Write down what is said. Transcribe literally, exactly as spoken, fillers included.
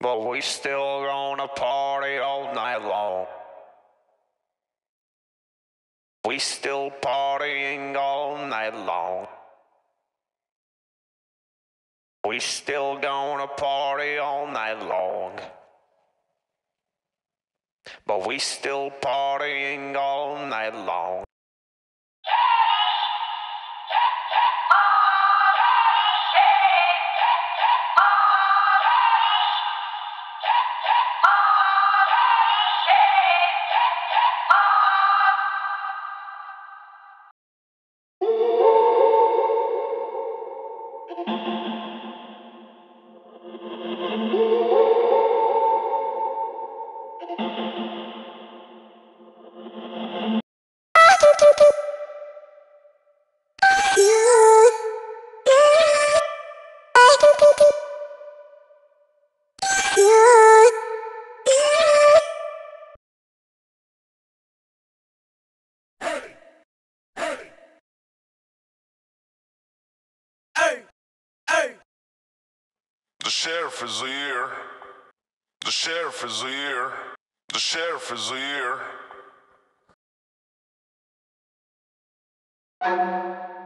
But we still gonna party all night long. We still partying all night long. We still gonna party all night long. But we still partying all night long. The sheriff is here. The sheriff is here. The sheriff is here.